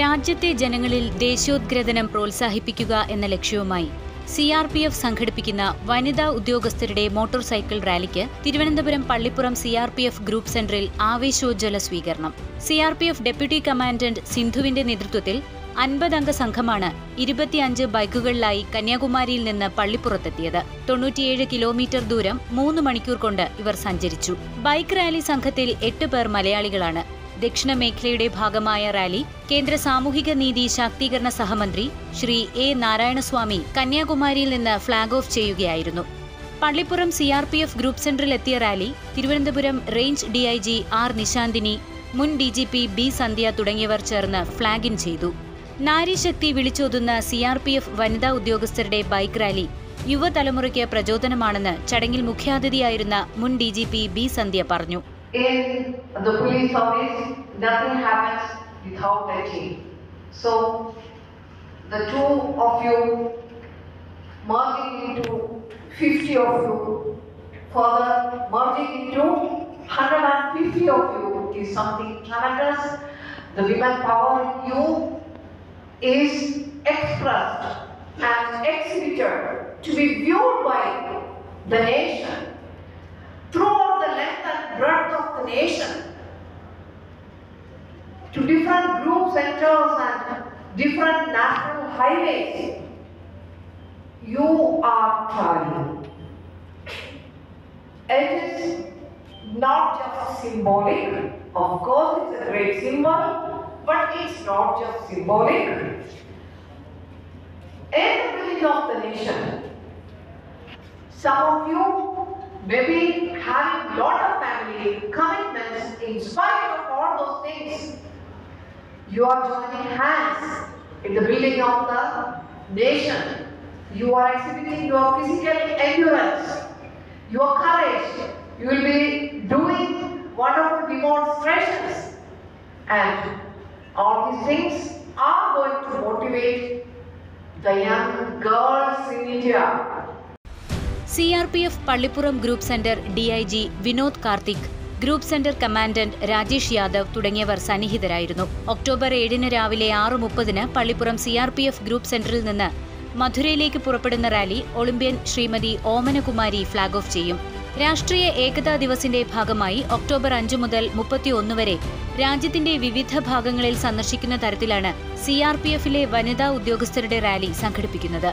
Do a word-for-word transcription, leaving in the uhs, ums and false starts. രാജ്യത്തെ ജനങ്ങളിൽ ദേശോദ്ഗ്രഥനം പ്രോത്സാഹിപ്പിക്കുക എന്ന ലക്ഷ്യവുമായി സി ആർ പി എഫ് സംഘടിപ്പിക്കുന്ന വനിതാ ഉദ്യോഗസ്ഥരുടെ മോട്ടോർ സൈക്കിൾ റാലിക്ക് Thiruvananthapuram Pallippuram C R P F group സെന്ററിൽ ആവി ശോജസ് സ്വീകരണം. C R P F deputy commandant സിന്ധുവിന്റെ നേതൃത്വത്തിൽ അൻപതംഗ സംഘമാണ് ഇരുപത്തി അഞ്ച് ബൈക്കുകളിലായി കന്യാകുമാരിയിൽ നിന്ന് പള്ളിപ്പുറത്തെത്തിയത്. തൊണ്ണൂറ്റിയേഴ് കിലോമീറ്റർ ദൂരം മൂന്ന് മണിക്കൂർ കൊണ്ട് ഇവർ സഞ്ചരിച്ചു. ബൈക്ക് റാലി സംഘത്തിൽ എട്ട് പേർ മലയാളികളാണ്. ദക്ഷിണ മേഖലയുടെ ഭാഗമായ റാലി കേന്ദ്ര സാമൂഹിക നീതി ശാക്തീകരണ സഹമന്ത്രി ശ്രീ എ നാരായണ സ്വാമി കന്യാകുമാരിയിൽ നിന്ന് ഫ്ളാഗ് ഓഫ് ചെയ്യുകയായിരുന്നു. Pallippuram C R P F group സെന്ററിൽ എത്തിയ rally Thiruvananthapuram range D I G R Nishanthini, മുൻ D G P B Sandhya തുടങ്ങിയവർ ചേർന്ന് ഫ്ളാഗ് ഇൻ ചെയ്തു. നാരീശക്തി വിളിച്ചോതുന്ന സി ആർ പി എഫ് വനിതാ ഉദ്യോഗസ്ഥരുടെ ബൈക്ക് റാലി യുവതലമുറയ്ക്ക് പ്രചോദനമാണെന്ന് ചടങ്ങിൽ മുഖ്യാതിഥിയായിരുന്ന മുൻ D G P B Sandhya പറഞ്ഞു. In the police service, nothing happens without a team. So, the two of you merging into fifty of you, further merging into one hundred fifty of you is something tremendous. The women power in you is expressed and exhibited to be viewed by the nation. Throughout the length and breadth of the nation, to different group centers and different national highways, you are trying. It is not just symbolic, of course it's a great symbol, but it's not just symbolic. In the village of the nation, some of you maybe having lot of family commitments, in spite of all those things, you are joining hands in the building of the nation. You are exhibiting your physical endurance, your courage. You will be doing wonderful demonstrations, and all these things are going to motivate the young girls in India. C R P F Pallippuram group centre D I G Vinod Karthik, group centre commandant Rajesh Yadav തുടങ്ങിയവർ സന്നിഹിതരായിരുന്നു. October ഏഴിന് രാവിലെ ആറ് മുപ്പതിന് Pallippuram C R P F group സെന്ററിൽ നിന്ന് മധുരയിലേക്ക് പുറപ്പെടുന്ന rally Olympian Shrimati Omanakumari flag off ചെയ്യും. രാഷ്ട്രീയ ഏകതാ ദിവസിന്റെ ഭാഗമായി ഒക്ടോബർ അഞ്ച് മുതൽ മുപ്പത്തിയൊന്ന് വരെ രാജ്യത്തിന്റെ വിവിധ ഭാഗങ്ങളിൽ സന്ദർശിക്കുന്ന തരത്തിലാണ് സി ആർ പി എഫിലെ വനിതാ ഉദ്യോഗസ്ഥരുടെ റാലി സംഘടിപ്പിക്കുന്നത്.